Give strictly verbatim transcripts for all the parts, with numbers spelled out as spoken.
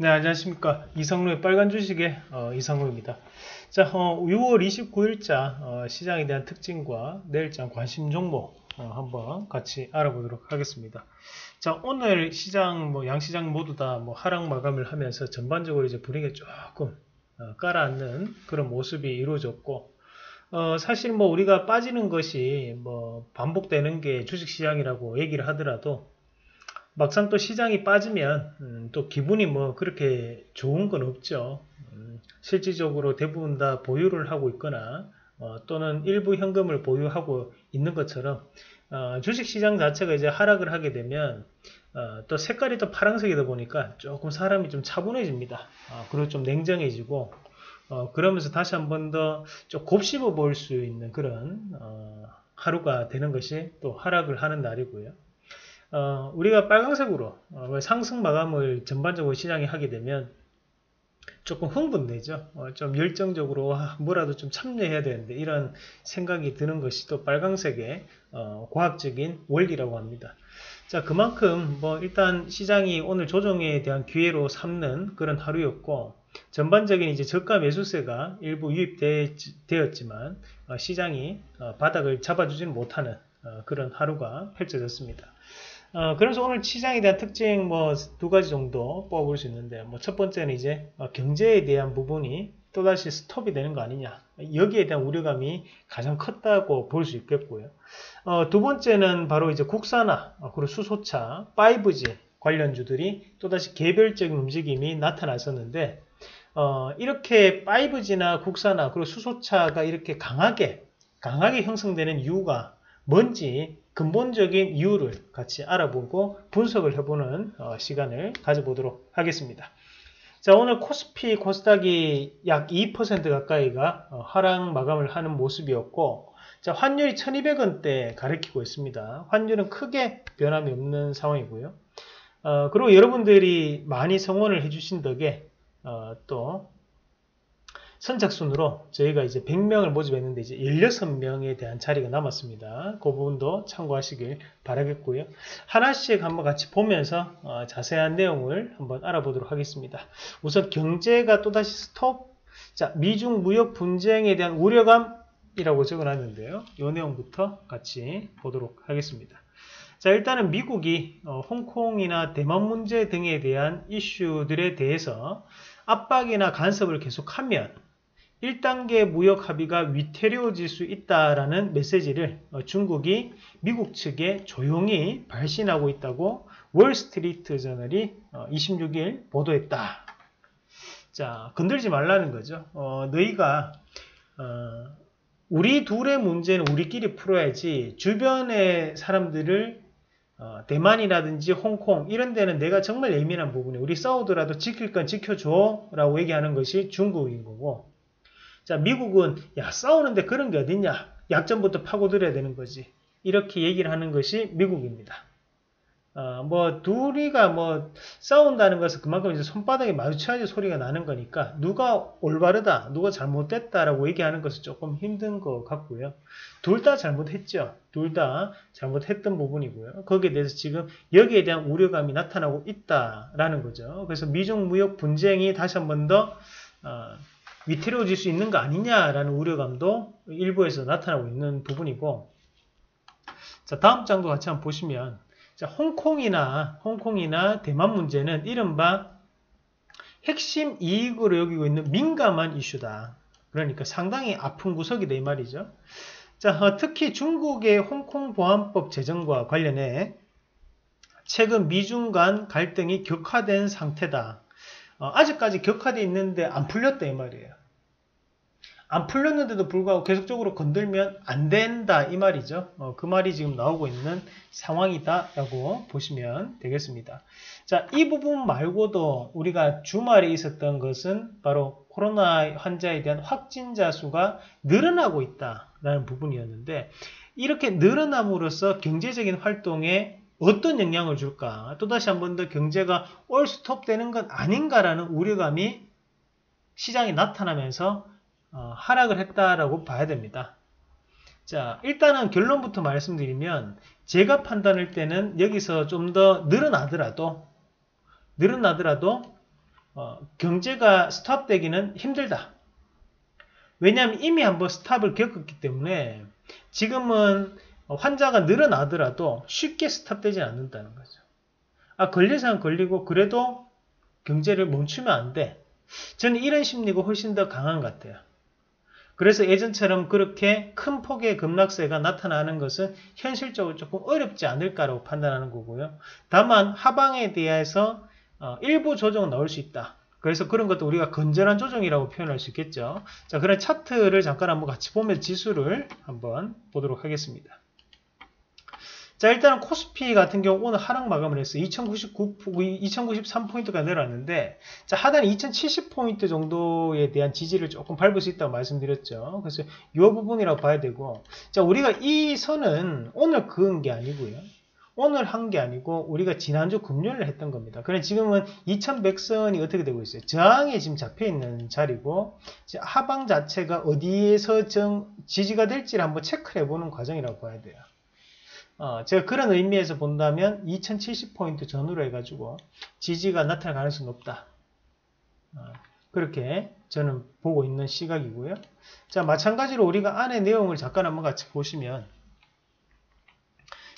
네, 안녕하십니까. 이상로의 빨간 주식의 어, 이상로입니다. 자, 어, 유월 이십구일자 어, 시장에 대한 특징과 내일장 관심 종목 어, 한번 같이 알아보도록 하겠습니다. 자, 오늘 시장 뭐 양시장 모두 다 뭐 하락 마감을 하면서 전반적으로 이제 분위기가 조금 어, 깔아앉는 그런 모습이 이루어졌고, 어, 사실 뭐 우리가 빠지는 것이 뭐 반복되는 게 주식시장이라고 얘기를 하더라도 막상 또 시장이 빠지면 음, 또 기분이 뭐 그렇게 좋은 건 없죠. 음, 실질적으로 대부분 다 보유를 하고 있거나 어, 또는 일부 현금을 보유하고 있는 것처럼 어, 주식시장 자체가 이제 하락을 하게 되면 어, 또 색깔이 또 파란색이다 보니까 조금 사람이 좀 차분해집니다. 어, 그리고 좀 냉정해지고 어, 그러면서 다시 한 번 더 좀 곱씹어 볼 수 있는 그런 어, 하루가 되는 것이 또 하락을 하는 날이고요. 어, 우리가 빨강색으로 어, 상승 마감을 전반적으로 시장에 하게 되면 조금 흥분되죠. 어, 좀 열정적으로 아, 뭐라도 좀 참여해야 되는데 이런 생각이 드는 것이 또 빨강색의 어, 과학적인 원리라고 합니다. 자, 그만큼 뭐 일단 시장이 오늘 조정에 대한 기회로 삼는 그런 하루였고, 전반적인 이제 저가 매수세가 일부 유입되었지만 어, 시장이 어, 바닥을 잡아주지는 못하는 어, 그런 하루가 펼쳐졌습니다. 어, 그래서 오늘 시장에 대한 특징 뭐 두 가지 정도 뽑아볼 수 있는데, 뭐 첫 번째는 이제 어, 경제에 대한 부분이 또다시 스톱이 되는 거 아니냐, 여기에 대한 우려감이 가장 컸다고 볼 수 있겠고요. 어, 두 번째는 바로 이제 국산화 어, 그리고 수소차, 파이브지 관련주들이 또다시 개별적인 움직임이 나타났었는데, 어, 이렇게 파이브지나 국산화 그리고 수소차가 이렇게 강하게 강하게 형성되는 이유가 뭔지 근본적인 이유를 같이 알아보고 분석을 해보는 어, 시간을 가져보도록 하겠습니다. 자, 오늘 코스피, 코스닥이 약 이 퍼센트 가까이가 어, 하락 마감을 하는 모습이었고, 자, 환율이 천이백 원대 가리키고 있습니다. 환율은 크게 변함이 없는 상황이고요. 어, 그리고 여러분들이 많이 성원을 해주신 덕에 어, 또 선착순으로 저희가 이제 백 명을 모집했는데 이제 열여섯 명에 대한 자리가 남았습니다. 그 부분도 참고하시길 바라겠고요. 하나씩 한번 같이 보면서 어, 자세한 내용을 한번 알아보도록 하겠습니다. 우선 경제가 또다시 스톱. 자, 미중 무역 분쟁에 대한 우려감이라고 적어놨는데요. 이 내용부터 같이 보도록 하겠습니다. 자, 일단은 미국이 어, 홍콩이나 대만 문제 등에 대한 이슈들에 대해서 압박이나 간섭을 계속하면 일 단계 무역 합의가 위태로워질 수 있다라는 메시지를 중국이 미국 측에 조용히 발신하고 있다고 월스트리트 저널이 이십육일 보도했다. 자, 건들지 말라는 거죠. 어, 너희가 어, 우리 둘의 문제는 우리끼리 풀어야지, 주변의 사람들을 어, 대만이라든지 홍콩 이런 데는 내가 정말 예민한 부분에 우리 싸우더라도 지킬 건 지켜줘 라고 얘기하는 것이 중국인 거고, 자, 미국은 야, 싸우는데 그런 게 어딨냐, 약점부터 파고들어야 되는 거지, 이렇게 얘기를 하는 것이 미국입니다. 어, 뭐 둘이가 뭐 싸운다는 것은 그만큼 이제 손바닥에 마주쳐야지 소리가 나는 거니까 누가 올바르다, 누가 잘못됐다 라고 얘기하는 것은 조금 힘든 것 같고요. 둘 다 잘못했죠. 둘 다 잘못했던 부분이고요. 거기에 대해서 지금 여기에 대한 우려감이 나타나고 있다라는 거죠. 그래서 미중 무역 분쟁이 다시 한 번 더 어, 위태로워질 수 있는 거 아니냐라는 우려감도 일부에서 나타나고 있는 부분이고, 자, 다음 장도 같이 한번 보시면, 자, 홍콩이나, 홍콩이나 대만 문제는 이른바 핵심 이익으로 여기고 있는 민감한 이슈다. 그러니까 상당히 아픈 구석이다, 이 말이죠. 자, 어, 특히 중국의 홍콩 보안법 제정과 관련해 최근 미중 간 갈등이 격화된 상태다. 어, 아직까지 격화되어 있는데 안 풀렸다, 이 말이에요. 안 풀렸는데도 불구하고 계속적으로 건들면 안 된다, 이 말이죠. 어, 그 말이 지금 나오고 있는 상황이다 라고 보시면 되겠습니다. 자, 이 부분 말고도 우리가 주말에 있었던 것은 바로 코로나 환자에 대한 확진자 수가 늘어나고 있다라는 부분이었는데, 이렇게 늘어남으로써 경제적인 활동에 어떤 영향을 줄까, 또다시 한 번 더 경제가 올 스톱되는 건 아닌가라는 우려감이 시장에 나타나면서 어, 하락을 했다라고 봐야 됩니다. 자, 일단은 결론부터 말씀드리면 제가 판단할 때는 여기서 좀 더 늘어나더라도 늘어나더라도 어, 경제가 스탑되기는 힘들다. 왜냐하면 이미 한번 스탑을 겪었기 때문에 지금은 환자가 늘어나더라도 쉽게 스탑되지 않는다는 거죠. 아, 걸릴 사람 걸리고 그래도 경제를 멈추면 안 돼. 저는 이런 심리가 훨씬 더 강한 것 같아요. 그래서 예전처럼 그렇게 큰 폭의 급락세가 나타나는 것은 현실적으로 조금 어렵지 않을까라고 판단하는 거고요. 다만 하방에 대해서 어, 일부 조정은 나올 수 있다. 그래서 그런 것도 우리가 건전한 조정이라고 표현할 수 있겠죠. 자, 그런 차트를 잠깐 한번 같이 보면 지수를 한번 보도록 하겠습니다. 자, 일단은 코스피 같은 경우 오늘 하락 마감을 했어요. 이천구십삼 포인트가 내려왔는데, 자, 하단에 이천칠십 포인트 정도에 대한 지지를 조금 밟을 수 있다고 말씀드렸죠. 그래서 이 부분이라고 봐야 되고, 자, 우리가 이 선은 오늘 그은 게 아니고요. 오늘 한 게 아니고 우리가 지난주 금요일에 했던 겁니다. 그래 지금은 이천백 선이 어떻게 되고 있어요? 저항에 지금 잡혀있는 자리고, 하방 자체가 어디에서 정, 지지가 될지를 한번 체크를 해보는 과정이라고 봐야 돼요. 어, 제가 그런 의미에서 본다면 이천칠십 포인트 전후로 해가지고 지지가 나타날 가능성이 높다. 어, 그렇게 저는 보고 있는 시각이고요. 자, 마찬가지로 우리가 안에 내용을 잠깐 한번 같이 보시면,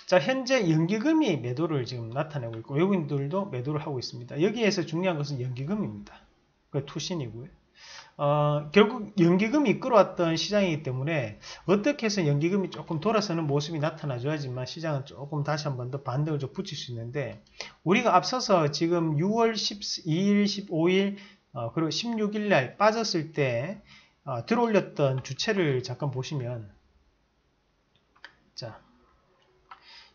자, 현재 연기금이 매도를 지금 나타내고 있고 외국인들도 매도를 하고 있습니다. 여기에서 중요한 것은 연기금입니다. 그 투신이고요. 어, 결국 연기금이 이끌어왔던 시장이기 때문에 어떻게 해서 연기금이 조금 돌아서는 모습이 나타나줘야지만 시장은 조금 다시 한번 더 반등을 좀 붙일 수 있는데, 우리가 앞서서 지금 유월 십이일, 십오일 어, 그리고 십육일날 빠졌을 때 어, 들어올렸던 주체를 잠깐 보시면, 자,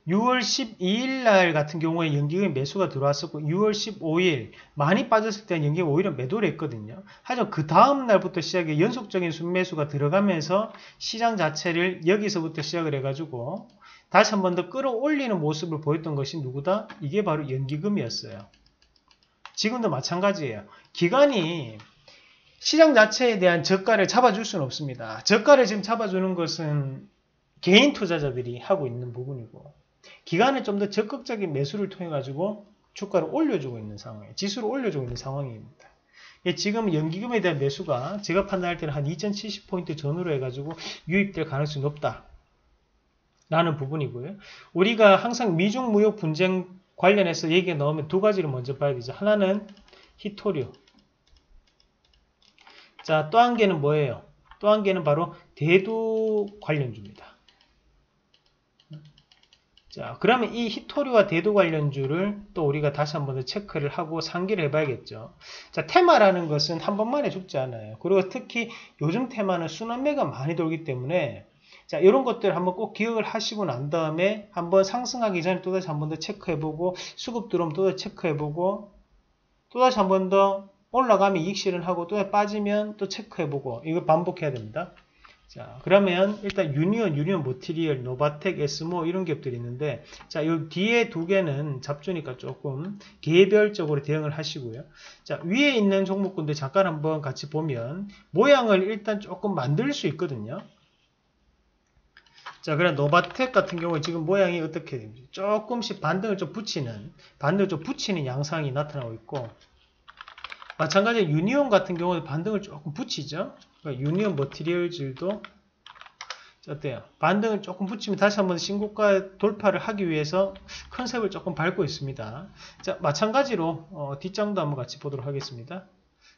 유월 십이일날 같은 경우에 연기금 매수가 들어왔었고, 유월 십오일 많이 빠졌을 때는 연기금 오히려 매도를 했거든요. 하지만 그 다음날부터 시작해 연속적인 순매수가 들어가면서 시장 자체를 여기서부터 시작을 해가지고 다시 한 번 더 끌어올리는 모습을 보였던 것이 누구다? 이게 바로 연기금이었어요. 지금도 마찬가지예요. 기간이 시장 자체에 대한 저가를 잡아줄 수는 없습니다. 저가를 지금 잡아주는 것은 개인 투자자들이 하고 있는 부분이고, 기간에 좀 더 적극적인 매수를 통해 가지고 주가를 올려주고 있는 상황이에요. 지수를 올려주고 있는 상황입니다. 예, 지금 연기금에 대한 매수가 제가 판단할 때는 한 이천칠십 포인트 전후로 해가지고 유입될 가능성이 높다 라는 부분이고요. 우리가 항상 미중 무역 분쟁 관련해서 얘기가 나오면 두 가지를 먼저 봐야 되죠. 하나는 희토류. 자, 또 한 개는 뭐예요? 또 한 개는 바로 대두 관련주입니다. 자, 그러면 이 희토류와 대두 관련주를 또 우리가 다시 한번 더 체크를 하고 상기를 해봐야겠죠. 자, 테마라는 것은 한 번만에 죽지 않아요. 그리고 특히 요즘 테마는 순환매가 많이 돌기 때문에, 자, 이런 것들 한번 꼭 기억을 하시고 난 다음에 한번 상승하기 전에 또다시 한번 더 체크해보고, 수급 들어오면 또다시 체크해보고, 또다시 한번 더 올라가면 이익 실현하고, 또 빠지면 또 체크해보고, 이거 반복해야 됩니다. 자, 그러면 일단 유니온, 유니온머티리얼, 노바텍, 에스모 이런 기업들이 있는데, 자, 요 뒤에 두 개는 잡주니까 조금 개별적으로 대응을 하시고요. 자, 위에 있는 종목군들 잠깐 한번 같이 보면 모양을 일단 조금 만들 수 있거든요. 자, 그럼 노바텍 같은 경우에 지금 모양이 어떻게 됩니까? 조금씩 반등을 좀 붙이는, 반등을 좀 붙이는 양상이 나타나고 있고, 마찬가지로 유니온 같은 경우는 반등을 조금 붙이죠. 유니온 머티리얼즈도 어때요? 반등을 조금 붙이면 다시 한번 신고가 돌파를 하기 위해서 컨셉을 조금 밟고 있습니다. 자, 마찬가지로 어, 뒷장도 한번 같이 보도록 하겠습니다.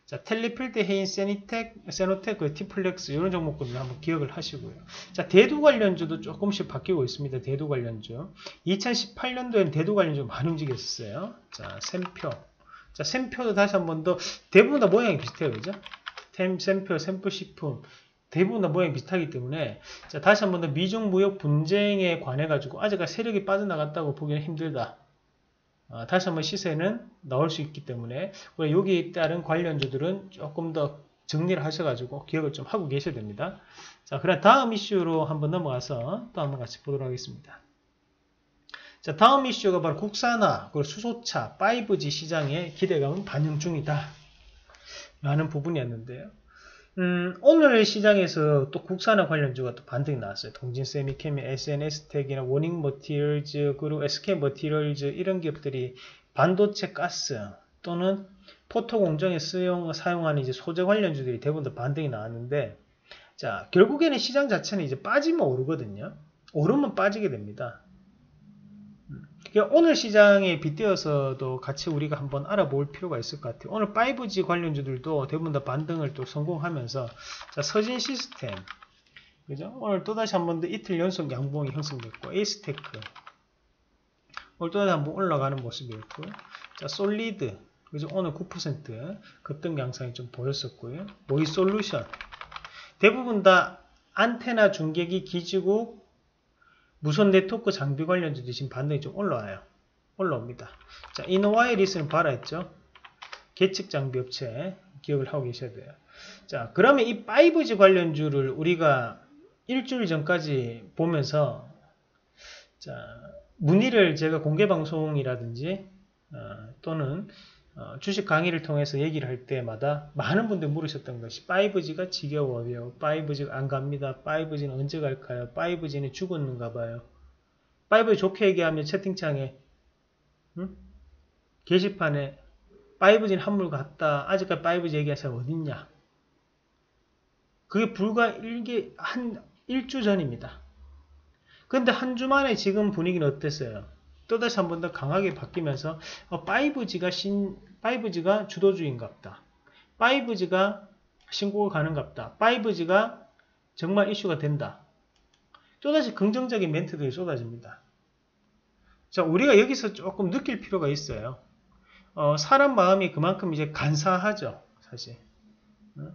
자, 텔리필드, 헤인, 쎄노텍, 쎄노텍, 티플렉스 이런 종목군들 한번 기억을 하시고요. 자, 대두 관련주도 조금씩 바뀌고 있습니다. 대두 관련주. 이천십팔 년도에는 대두 관련주 많이 움직였었어요. 자, 샘표. 자, 샘표도 다시 한번 더 대부분 다 모양이 비슷해요, 그죠? 샘표, 샘표식품 대부분 다 모양이 비슷하기 때문에, 자, 다시 한번 더 미중 무역 분쟁에 관해 가지고 아직까지 세력이 빠져나갔다고 보기는 힘들다. 아, 다시 한번 시세는 나올 수 있기 때문에 여기에 따른 관련주들은 조금 더 정리를 하셔가지고 기억을 좀 하고 계셔야 됩니다. 자, 그럼 다음 이슈로 한번 넘어가서 또 한번 같이 보도록 하겠습니다. 자, 다음 이슈가 바로 국산화, 그리고 수소차, 파이브지 시장의 기대감은 반영 중이다 라는 부분이었는데요. 음, 오늘 시장에서 또 국산화 관련주가 또 반등이 나왔어요. 동진세미켐, 에이스테크나 워닝머티얼즈, 그리고 에스케이머티리얼즈 이런 기업들이 반도체 가스 또는 포토 공정에 쓰용, 사용하는 이제 소재 관련주들이 대부분 다 반등이 나왔는데, 자, 결국에는 시장 자체는 이제 빠지면 오르거든요. 오르면 빠지게 됩니다. 그러니까 오늘 시장에 빗대어서도 같이 우리가 한번 알아볼 필요가 있을 것 같아요. 오늘 파이브지 관련주들도 대부분 다 반등을 또 성공하면서, 자, 서진시스템, 그죠? 오늘 또다시 한 번 더 이틀 연속 양봉이 형성됐고, 에이스테크 오늘 또다시 한번 올라가는 모습이었고, 자, 솔리드, 그죠? 오늘 구 퍼센트 급등 양상이 좀 보였었고요. 모이솔루션 대부분 다 안테나 중계기 기지국 무선 네트워크 장비 관련주들이 지금 반등이 좀 올라와요. 올라옵니다. 자, 이노와이리스는 발화했죠. 계측 장비 업체 기억을 하고 계셔야 돼요. 자, 그러면 이 파이브지 관련주를 우리가 일주일 전까지 보면서, 자, 문의를 제가 공개 방송이라든지 어, 또는 어, 주식 강의를 통해서 얘기를 할 때마다 많은 분들이 물으셨던 것이 파이브지가 지겨워요. 파이브지가 안 갑니다. 파이브지는 언제 갈까요? 파이브지는 죽었는가 봐요. 파이브지 좋게 얘기하면 채팅창에, 응? 게시판에 파이브지는 한물 갔다. 아직까지 파이브지 얘기하는 사람 어딨냐? 그게 불과 일개, 한, 일주 전입니다. 근데 한 주 만에 지금 분위기는 어땠어요? 또다시 한 번 더 강하게 바뀌면서 어, 파이브지가 신, 파이브지가 주도주인갑다. 파이브지가 신고가 가능갑다. 파이브지가 정말 이슈가 된다. 또다시 긍정적인 멘트들이 쏟아집니다. 자, 우리가 여기서 조금 느낄 필요가 있어요. 어, 사람 마음이 그만큼 이제 간사하죠, 사실. 응?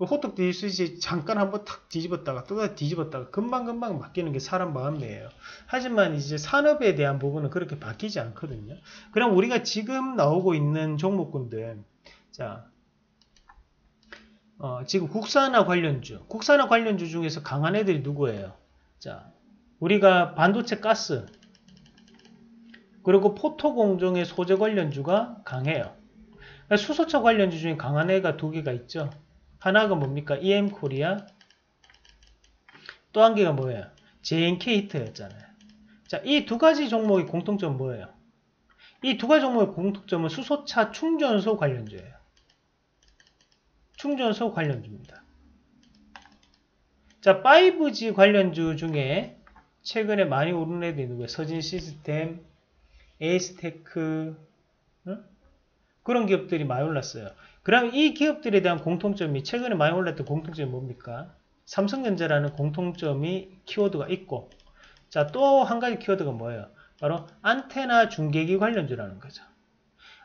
호떡 뒤집듯이 잠깐 한번 탁 뒤집었다가 또다시 뒤집었다가 금방금방 바뀌는 게 사람 마음이에요. 하지만 이제 산업에 대한 부분은 그렇게 바뀌지 않거든요. 그럼 우리가 지금 나오고 있는 종목군들, 자, 어, 지금 국산화 관련주, 국산화 관련주 중에서 강한 애들이 누구예요? 자, 우리가 반도체 가스, 그리고 포토 공정의 소재 관련주가 강해요. 수소차 관련주 중에 강한 애가 두 개가 있죠. 하나가 뭡니까? 이엠코리아. 또 한 개가 뭐예요? 제이엔케이트였잖아요. 자, 이 두 가지 종목의 공통점은 뭐예요? 이 두 가지 종목의 공통점은 수소차 충전소 관련주예요. 충전소 관련주입니다. 자, 파이브지 관련주 중에 최근에 많이 오른 애들이 누구예요? 서진시스템, 에이스테크, 응? 그런 기업들이 많이 올랐어요. 그럼 이 기업들에 대한 공통점이, 최근에 많이 올랐던 공통점이 뭡니까? 삼성전자라는 공통점이 키워드가 있고, 자, 또 한 가지 키워드가 뭐예요? 바로 안테나 중계기 관련주라는 거죠.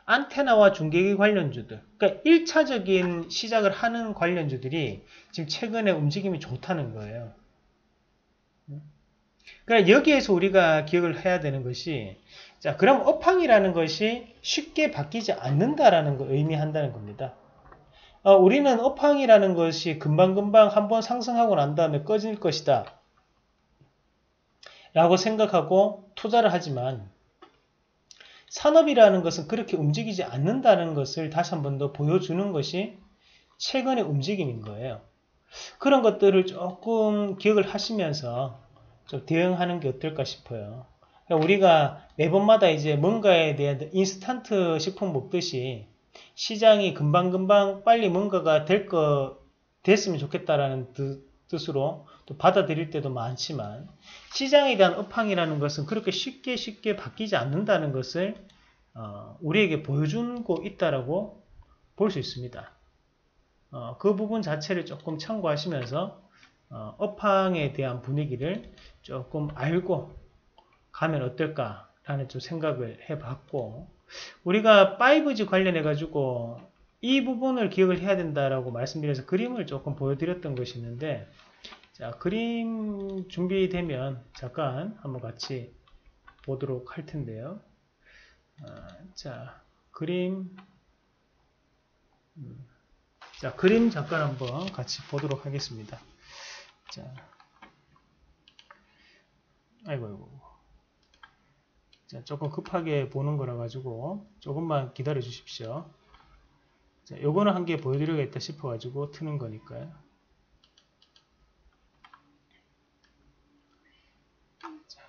안테나와 중계기 관련주들, 그러니까 일 차적인 시작을 하는 관련주들이 지금 최근에 움직임이 좋다는 거예요. 그러니까 여기에서 우리가 기억을 해야 되는 것이, 자, 그럼 업황이라는 것이 쉽게 바뀌지 않는다라는 걸 의미한다는 겁니다. 어, 우리는 업황이라는 것이 금방금방 한번 상승하고 난 다음에 꺼질 것이다 라고 생각하고 투자를 하지만, 산업이라는 것은 그렇게 움직이지 않는다는 것을 다시 한 번 더 보여주는 것이 최근의 움직임인 거예요. 그런 것들을 조금 기억을 하시면서 좀 대응하는 게 어떨까 싶어요. 우리가 매번마다 이제 뭔가에 대한 인스턴트 식품 먹듯이 시장이 금방금방 빨리 뭔가가 될 거, 됐으면 좋겠다라는 뜻으로 또 받아들일 때도 많지만, 시장에 대한 업황이라는 것은 그렇게 쉽게 쉽게 바뀌지 않는다는 것을 어, 우리에게 보여주고 있다라고 볼 수 있습니다. 어, 그 부분 자체를 조금 참고하시면서 어, 업황에 대한 분위기를 조금 알고 가면 어떨까라는 좀 생각을 해봤고, 우리가 파이브지 관련해가지고 이 부분을 기억을 해야 된다라고 말씀드려서 그림을 조금 보여드렸던 것이 있는데, 자, 그림 준비되면 잠깐 한번 같이 보도록 할 텐데요. 아, 자, 그림, 음, 자, 그림 잠깐 한번 같이 보도록 하겠습니다. 자, 아이고, 아이고. 자, 조금 급하게 보는 거라 가지고 조금만 기다려 주십시오. 자, 요거는 한 개 보여드려야겠다 싶어 가지고 트는 거니까요. 자,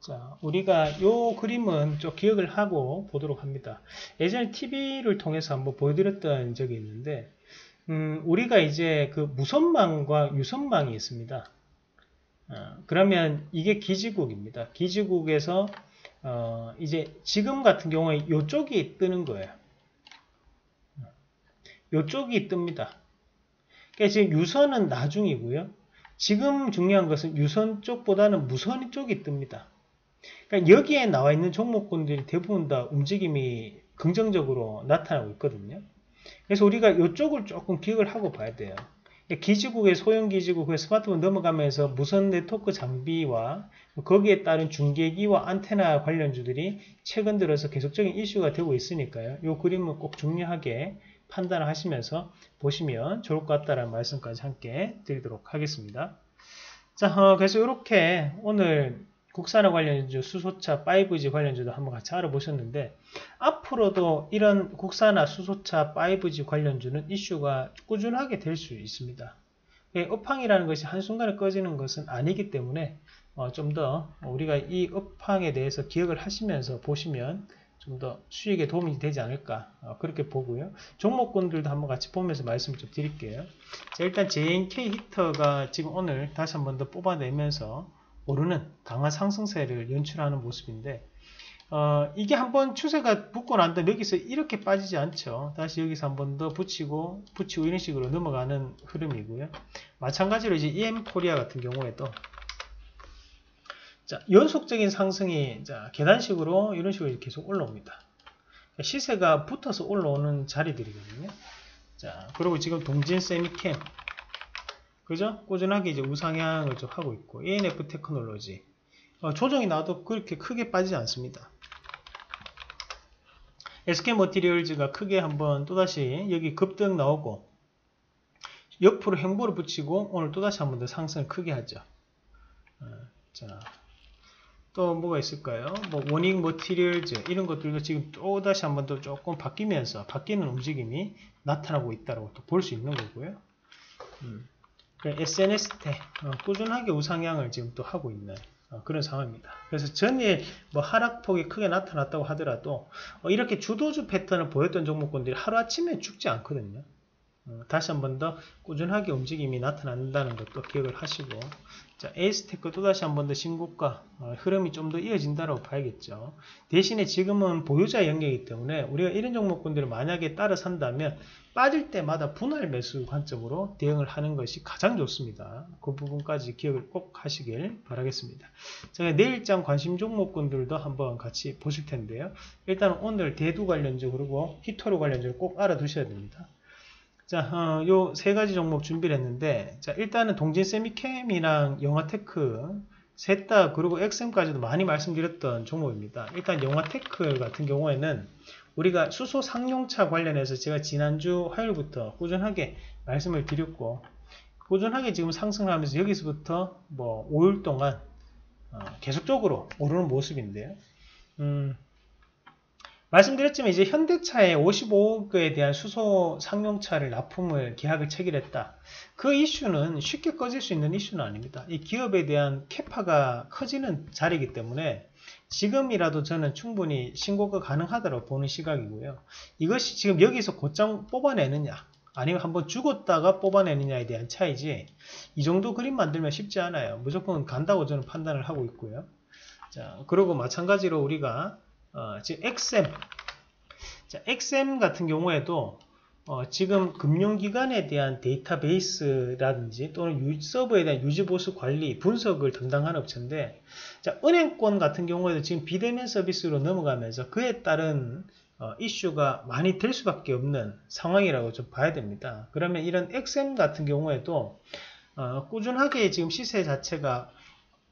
자, 우리가 요 그림은 좀 기억을 하고 보도록 합니다. 예전에 티비를 통해서 한번 보여드렸던 적이 있는데, 음, 우리가 이제 그 무선망과 유선망이 있습니다. 어, 그러면 이게 기지국입니다. 기지국에서, 어, 이제 지금 같은 경우에 요쪽이 뜨는 거예요. 요쪽이 뜹니다. 그러니까 지금 유선은 나중이고요. 지금 중요한 것은 유선 쪽보다는 무선 쪽이 뜹니다. 그러니까 여기에 나와 있는 종목군들이 대부분 다 움직임이 긍정적으로 나타나고 있거든요. 그래서 우리가 이쪽을 조금 기억을 하고 봐야 돼요. 기지국의 소형 기지국의 스마트폰 넘어가면서 무선 네트워크 장비와 거기에 따른 중계기와 안테나 관련주들이 최근 들어서 계속적인 이슈가 되고 있으니까요. 이 그림은 꼭 중요하게 판단을 하시면서 보시면 좋을 것 같다라는 말씀까지 함께 드리도록 하겠습니다. 자, 어, 그래서 이렇게 오늘 국산화 관련주, 수소차, 파이브지 관련주도 한번 같이 알아보셨는데, 앞으로도 이런 국산화, 수소차, 파이브지 관련주는 이슈가 꾸준하게 될 수 있습니다. 업황이라는 것이 한순간에 꺼지는 것은 아니기 때문에 어, 좀 더 우리가 이 업황에 대해서 기억을 하시면서 보시면 좀 더 수익에 도움이 되지 않을까, 어, 그렇게 보고요. 종목군들도 한번 같이 보면서 말씀 좀 드릴게요. 자, 일단 제이엔케이 히터가 지금 오늘 다시 한번 더 뽑아내면서 오르는 강한 상승세를 연출하는 모습인데, 어, 이게 한번 추세가 붙고 난 다음에 여기서 이렇게 빠지지 않죠. 다시 여기서 한번 더 붙이고 붙이고 이런 식으로 넘어가는 흐름이고요. 마찬가지로 이제 이엠코리아 같은 경우에도 자, 연속적인 상승이 자, 계단식으로 이런 식으로 계속 올라옵니다. 시세가 붙어서 올라오는 자리들이거든요. 자, 그리고 지금 동진세미켐 그죠? 꾸준하게 이제 우상향을 좀 하고 있고, 에이엔에프테크놀로지 어, 조정이 나도 그렇게 크게 빠지지 않습니다. 에스케이머티리얼즈가 크게 한번 또다시 여기 급등 나오고 옆으로 횡보를 붙이고 오늘 또다시 한번 더 상승을 크게 하죠. 어, 자, 또 뭐가 있을까요? 뭐 워닝머티얼즈 이런 것들도 지금 또다시 한번 더 조금 바뀌면서 바뀌는 움직임이 나타나고 있다고 또 볼 수 있는 거고요. 음. 에스엔에스테 어, 꾸준하게 우상향을 지금 또 하고 있는 어, 그런 상황입니다. 그래서 전일 뭐 하락폭이 크게 나타났다고 하더라도 어, 이렇게 주도주 패턴을 보였던 종목군들이 하루아침에 죽지 않거든요. 어, 다시 한번 더 꾸준하게 움직임이 나타난다는 것도 기억을 하시고, 자, 에이스테크 또다시 한번 더 신고가 어, 흐름이 좀 더 이어진다라고 봐야겠죠. 대신에 지금은 보유자 영역이기 때문에 우리가 이런 종목군들을 만약에 따라 산다면 빠질 때마다 분할 매수 관점으로 대응을 하는 것이 가장 좋습니다. 그 부분까지 기억을 꼭 하시길 바라겠습니다. 제가 내일장 관심 종목군들도 한번 같이 보실 텐데요. 일단 오늘 대두 관련주 그리고 히토로 관련주를 꼭 알아두셔야 됩니다. 자, 요 세 가지 종목 준비를 했는데, 자, 일단은 동진세미켐이랑 영화테크 셋 다 그리고 엑셈까지도 많이 말씀드렸던 종목입니다. 일단 영화테크 같은 경우에는 우리가 수소 상용차 관련해서 제가 지난주 화요일부터 꾸준하게 말씀을 드렸고, 꾸준하게 지금 상승을 하면서 여기서부터 뭐 오일 동안 어, 계속적으로 오르는 모습인데요. 음, 말씀드렸지만 이제 현대차에 오십오억에 대한 수소 상용차를 납품을 계약을 체결했다. 그 이슈는 쉽게 꺼질 수 있는 이슈는 아닙니다. 이 기업에 대한 캐파가 커지는 자리이기 때문에 지금이라도 저는 충분히 신고가 가능하다고 보는 시각이고요. 이것이 지금 여기서 곧장 뽑아내느냐 아니면 한번 죽었다가 뽑아내느냐에 대한 차이지, 이 정도 그림 만들면 쉽지 않아요. 무조건 간다고 저는 판단을 하고 있고요. 자, 그리고 마찬가지로 우리가 어, 지금 엑셈, 자, 엑셈 같은 경우에도 어, 지금 금융기관에 대한 데이터베이스라든지 또는 유, 서버에 대한 유지보수 관리, 분석을 담당하는 업체인데, 자, 은행권 같은 경우에도 지금 비대면 서비스로 넘어가면서 그에 따른 어, 이슈가 많이 될 수밖에 없는 상황이라고 좀 봐야 됩니다. 그러면 이런 엑셈 같은 경우에도 어, 꾸준하게 지금 시세 자체가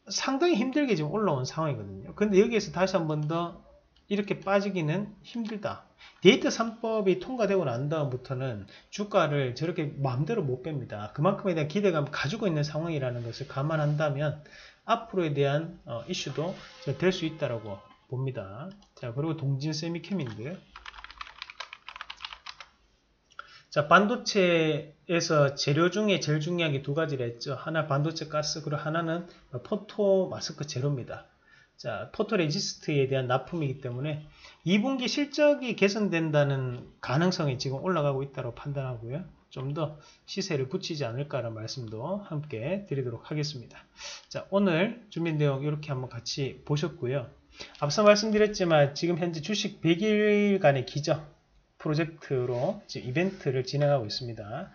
상당히 힘들게 지금 올라온 상황이거든요. 근데 여기에서 다시 한번 더 이렇게 빠지기는 힘들다. 데이터 삼법이 통과되고 난 다음부터는 주가를 저렇게 마음대로 못 뺍니다. 그만큼에 대한 기대감을 가지고 있는 상황이라는 것을 감안한다면 앞으로에 대한 어, 이슈도 될 수 있다라고 봅니다. 자, 그리고 동진세미켐인데요. 자, 반도체에서 재료 중에 제일 중요한 게 두 가지를 했죠. 하나 반도체 가스, 그리고 하나는 포토 마스크 재료입니다. 자, 포토레지스트에 대한 납품이기 때문에 이 분기 실적이 개선된다는 가능성이 지금 올라가고 있다고 판단하고요. 좀 더 시세를 붙이지 않을까라는 말씀도 함께 드리도록 하겠습니다. 자, 오늘 준비된 내용 이렇게 한번 같이 보셨고요. 앞서 말씀드렸지만 지금 현재 주식 백 일간의 기적 프로젝트로 지금 이벤트를 진행하고 있습니다.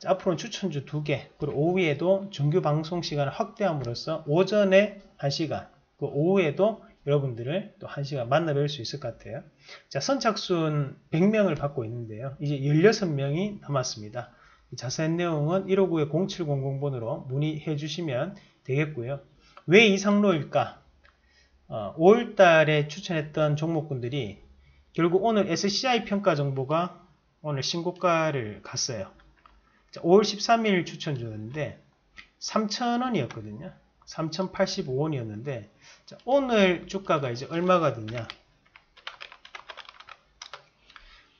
자, 앞으로는 추천주 두 개, 그리고 오후에도 정규 방송 시간을 확대함으로써 오전에 한 시간, 그 오후에도 여러분들을 또 한 시간 만나 뵐 수 있을 것 같아요. 자, 선착순 백 명을 받고 있는데요. 이제 열여섯 명이 남았습니다. 자세한 내용은 일오구 공칠공공 번으로 문의해 주시면 되겠고요. 왜 이상로일까? 어, 오월달에 추천했던 종목군들이 결국 오늘 에스시아이 평가 정보가 오늘 신고가를 갔어요. 자, 오월 십삼일 추천 주는데 삼천 원이었거든요. 삼천팔십오 원이었는데 자, 오늘 주가가 이제 얼마가 되냐?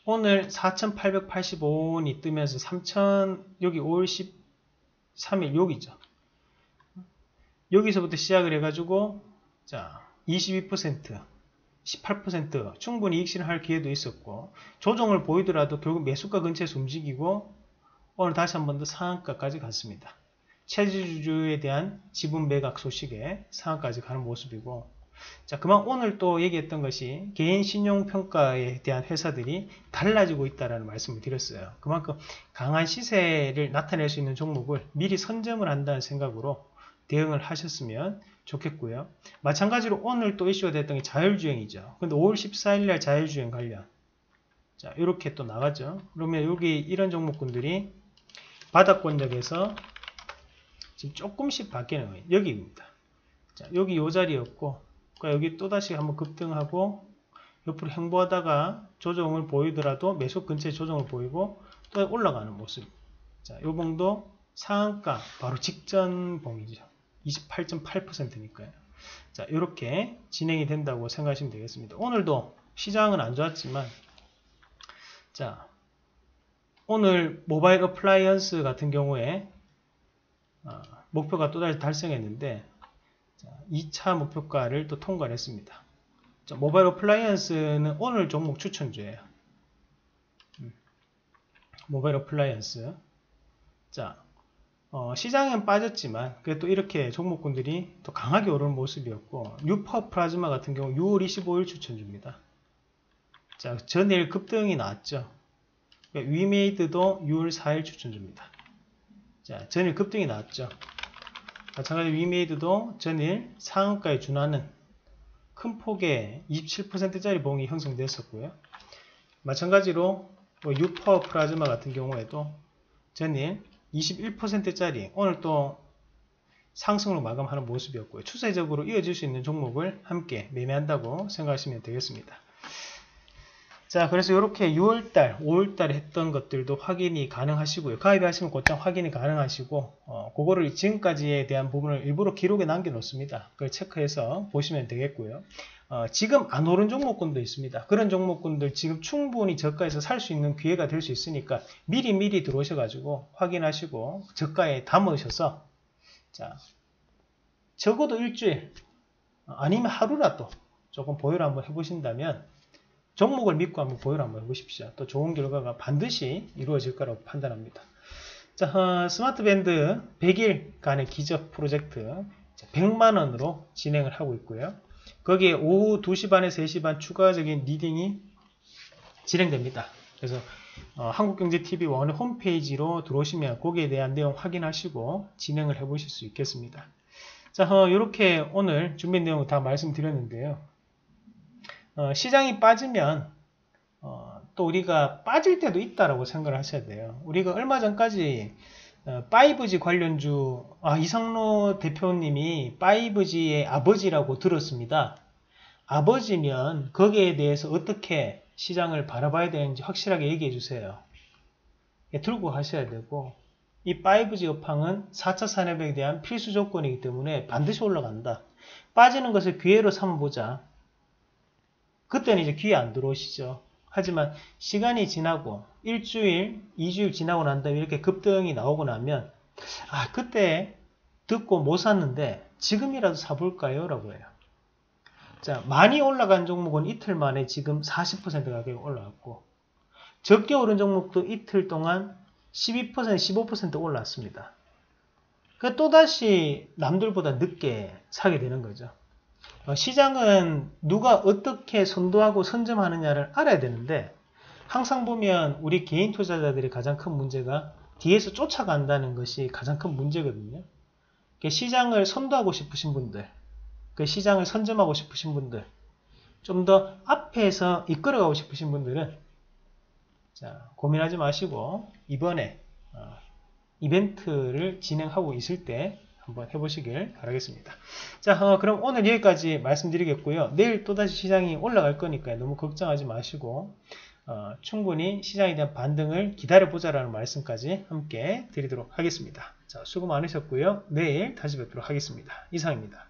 오늘 사천팔백팔십오 원이 뜨면서 삼천, 여기 오월 십삼일 여기죠. 여기서부터 시작을 해가지고 자, 이십이 퍼센트, 십팔 퍼센트 충분히 이익실현할 기회도 있었고, 조정을 보이더라도 결국 매수가 근처에서 움직이고 오늘 다시 한 번 더 상한가까지 갔습니다. 체제주주에 대한 지분 매각 소식에 상한까지 가는 모습이고, 자, 그만 오늘 또 얘기했던 것이 개인 신용평가에 대한 회사들이 달라지고 있다는 말씀을 드렸어요. 그만큼 강한 시세를 나타낼 수 있는 종목을 미리 선점을 한다는 생각으로 대응을 하셨으면 좋겠고요. 마찬가지로 오늘 또 이슈가 됐던 게 자율주행이죠. 근데 오월 십사일날 자율주행 관련, 자, 이렇게 또 나가죠. 그러면 여기 이런 종목군들이 바닥권역에서 지금 조금씩 바뀌는 거예요. 여기입니다. 자, 여기 요 자리였고, 그러니까 여기 또다시 한번 급등하고 옆으로 횡보하다가 조정을 보이더라도 매수 근처에 조정을 보이고 또 올라가는 모습. 자, 요 봉도 상한가 바로 직전 봉이죠. 이십팔 점 팔 퍼센트니까요. 자, 이렇게 진행이 된다고 생각하시면 되겠습니다. 오늘도 시장은 안 좋았지만, 자, 오늘 모바일 어플라이언스 같은 경우에 아, 목표가 또다시 달성했는데, 자, 이 차 목표가를 또 통과를 했습니다. 자, 모바일 어플라이언스는 오늘 종목 추천주예요. 음, 모바일 어플라이언스. 자, 어, 시장은 빠졌지만 그래도 이렇게 종목군들이 또 강하게 오르는 모습이었고, 뉴퍼플라즈마 같은 경우 유월 이십오일 추천주입니다. 자, 전일 급등이 나왔죠. 위메이드도 유월 사일 추천주입니다. 자, 전일 급등이 나왔죠. 마찬가지로 위메이드도 전일 상한가에 준하는 큰 폭의 이십칠 퍼센트짜리 봉이 형성됐었고요. 마찬가지로 뉴퍼플라즈마 같은 경우에도 전일 이십일 퍼센트짜리 오늘 또 상승으로 마감하는 모습이었고요. 추세적으로 이어질 수 있는 종목을 함께 매매한다고 생각하시면 되겠습니다. 자, 그래서 이렇게 유월달, 오월달에 했던 것들도 확인이 가능하시고요. 가입하시면 곧장 확인이 가능하시고, 어, 그거를 지금까지에 대한 부분을 일부러 기록에 남겨놓습니다. 그걸 체크해서 보시면 되겠고요. 어, 지금 안 오른 종목군도 있습니다. 그런 종목군들 지금 충분히 저가에서 살 수 있는 기회가 될 수 있으니까 미리 미리 들어오셔가지고 확인하시고 저가에 담으셔서, 자, 적어도 일주일 아니면 하루라도 조금 보유를 한번 해보신다면, 종목을 믿고 한번 보유를 한번 해보십시오. 또 좋은 결과가 반드시 이루어질 거라고 판단합니다. 자, 어, 스마트밴드 백 일간의 기적 프로젝트 백만 원으로 진행을 하고 있고요. 거기에 오후 두 시 반에서 세 시 반 추가적인 리딩이 진행됩니다. 그래서 어, 한국경제티비 원의 홈페이지로 들어오시면 거기에 대한 내용 확인하시고 진행을 해보실 수 있겠습니다. 자, 어, 이렇게 오늘 준비된 내용 다 말씀드렸는데요. 어, 시장이 빠지면 어, 또 우리가 빠질 때도 있다라고 생각을 하셔야 돼요. 우리가 얼마 전까지 어, 파이브지 관련주, 아, 이상로 대표님이 파이브지의 아버지라고 들었습니다. 아버지면 거기에 대해서 어떻게 시장을 바라봐야 되는지 확실하게 얘기해 주세요. 예, 들고 가셔야 되고, 이 파이브지 업황은 사 차 산업에 대한 필수 조건이기 때문에 반드시 올라간다. 빠지는 것을 기회로 삼아보자. 그때는 이제 귀에 안 들어오시죠. 하지만 시간이 지나고 일주일, 이주일 지나고 난 다음에 이렇게 급등이 나오고 나면, 아, 그때 듣고 못 샀는데 지금이라도 사볼까요? 라고 해요. 자, 많이 올라간 종목은 이틀 만에 지금 사십 퍼센트 가격이 올라왔고, 적게 오른 종목도 이틀 동안 십이 퍼센트, 십오 퍼센트 올랐습니다. 그 또다시 남들보다 늦게 사게 되는 거죠. 시장은 누가 어떻게 선도하고 선점하느냐를 알아야 되는데, 항상 보면 우리 개인 투자자들이 가장 큰 문제가 뒤에서 쫓아간다는 것이 가장 큰 문제거든요. 시장을 선도하고 싶으신 분들, 그 시장을 선점하고 싶으신 분들, 좀 더 앞에서 이끌어가고 싶으신 분들은 자, 고민하지 마시고 이번에 어, 이벤트를 진행하고 있을 때 한번 해보시길 바라겠습니다. 자, 어, 그럼 오늘 여기까지 말씀드리겠고요. 내일 또다시 시장이 올라갈 거니까요. 너무 걱정하지 마시고 어, 충분히 시장에 대한 반등을 기다려보자라는 말씀까지 함께 드리도록 하겠습니다. 자, 수고 많으셨고요. 내일 다시 뵙도록 하겠습니다. 이상입니다.